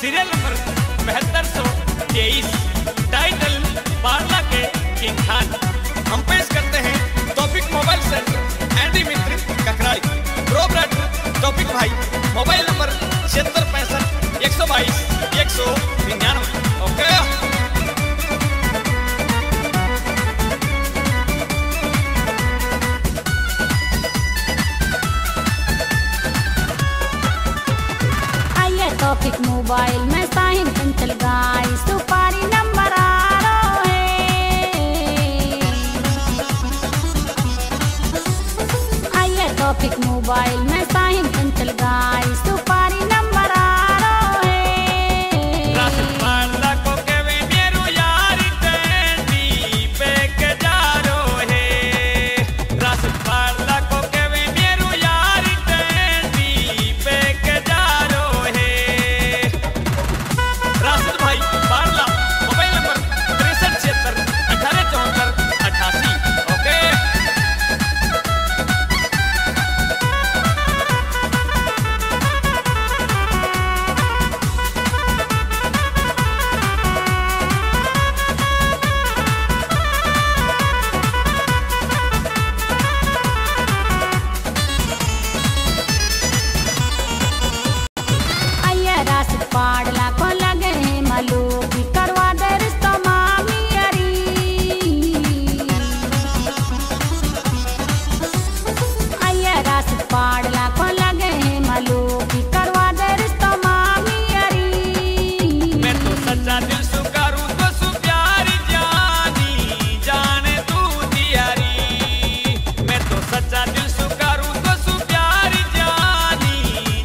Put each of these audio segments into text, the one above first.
Serial number 7223 title Barla के king Khan. हम पेश करते हैं टॉपिक मोबाइल सेंटर एंडी मित्री ककराई प्रोपराइटर टॉपिक भाई mobile number 7665 122 199। Okay topic mobile में साहिन चंचल गाय सुपारी नंबर आ रो है। आइए टॉपिक मोबाइल में साहिन चंचल गाय सुपारी नंबर आ रो है। रसपाला को के मेरू यार टेंडी पे के जा रो है। रसपाला को के मेरू यार टेंडी पे के जा रो है। राशिद भाई बारला मोबाइल नंबर 6376 1874 88। ओके आइया राशिद पाड़ला को लगे हैं मालू की करवा दे रिश्ता मामी अरी। आइया राशिद पाड़ला को लगे हैं मालू की करवा दे रिश्ता मामी अरी। मैं तो सच्चा दिल से करूं तो सु प्यारी जानी जाने तू दियारी। मैं तो सच्चा दिल से करूं तो सु प्यारी जानी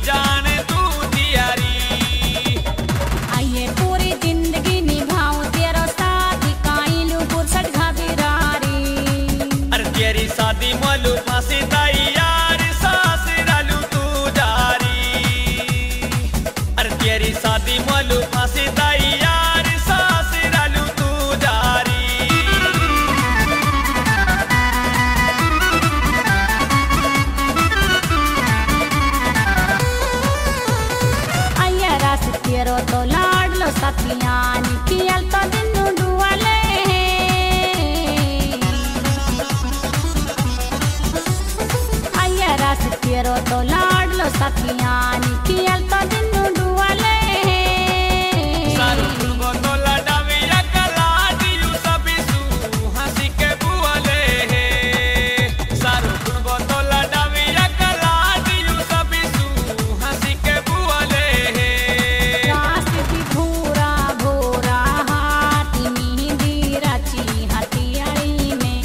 जाने तू दियारी। आइए पूरी जिंदगी निभाऊं तेरा साथ काई लू पुरसट घबरारी। अरे तेरी शादी मालू फांसी दाई यार सास रालू तू जारी। अरे तेरी शादी मालू फांसी दाई यार सास रालू तू जारी। आइया राशिद तेरो तो लाडलो सतियानी कियल तो दिनु डुआले हैं। आइया राशिद तेरो तो लाडलो सतियानी कियल तो दिनु डुआले हैं। सारू तुमको तो लड़ावे रखला दियो सभी सू हंसी के बुआले है। सारू तुमको तो लड़ावे रखला दियो सभी सू हंसी के बुआले है। राशिद भूरा भूरा हाथी मींदी रची हथियारी में।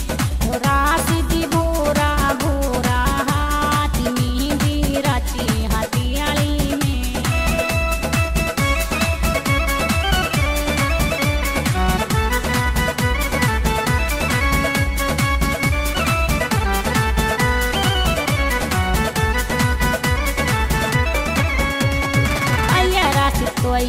राशिद भूरा भूरा हाथी मींदी रची हथियारी में। आइया राशिद कोई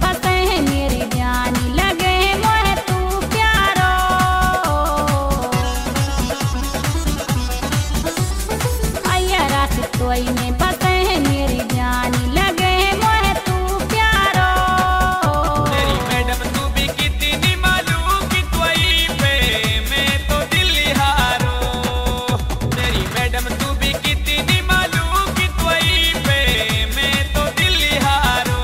बसे हैं मेरी जानी लगे हैं मोहे तू प्यारो। आइया राशिद कोई में बसे हैं मेरी जानी लगे हैं मोहे तू प्यारो। तेरी मैडम तू भी कितनी मालूम की त्वई पे मैं तो दिल हारो। तेरी मैडम तू भी कितनी मालूम की त्वई पे मैं तो दिल हारो।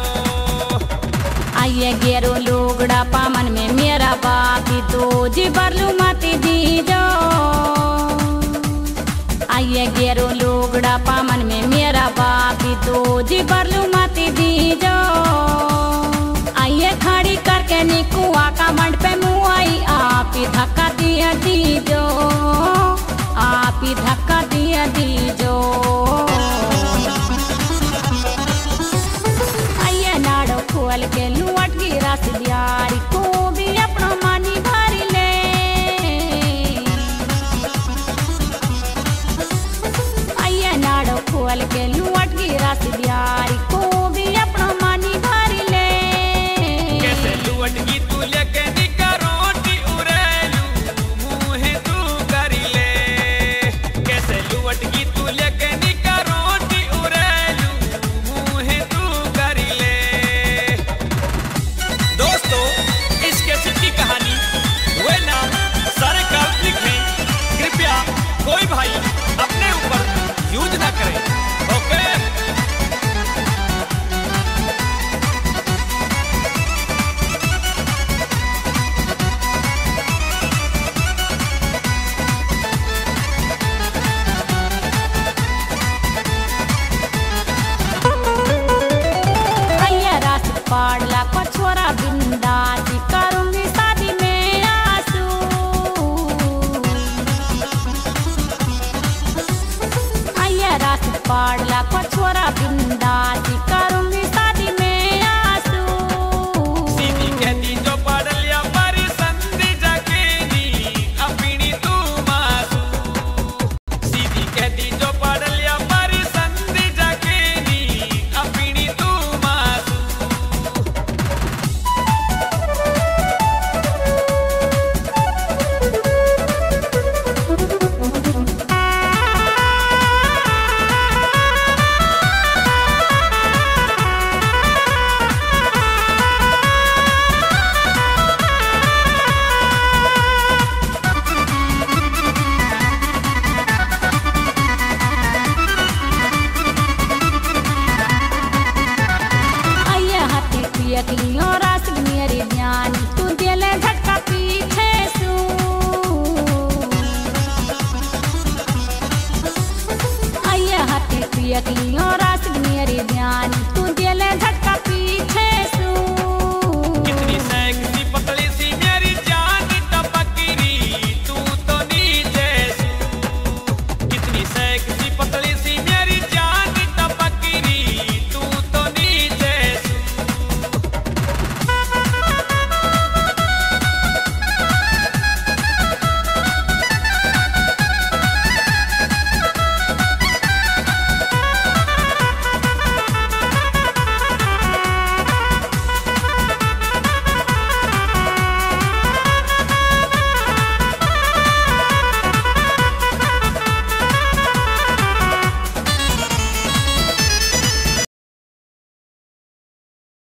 आइए गेरो लोगड़ा पामन में मेरा बापी तो जी बरलू मत दीजो। आइए गेरो लोगड़ा पामन में मेरा बापी तो जी बरलू मत दीजो। आइए खड़ी करके निकुआ का मंड पे मुआई आप ही धक्का दिया दीजो। आप ही धक्का दिया दीजो। आइया नाड़ो खोल के लुअट की राशिद यारी को भी अपनो मानी भरी ले। आइया नाड़ो खोल के लुअट की राशिद यारी को भी अपनो मानी भरी ले। कैसे लुटगी तू लेके निका रोटी उरेलू मुँह तू करी ले। दिया कि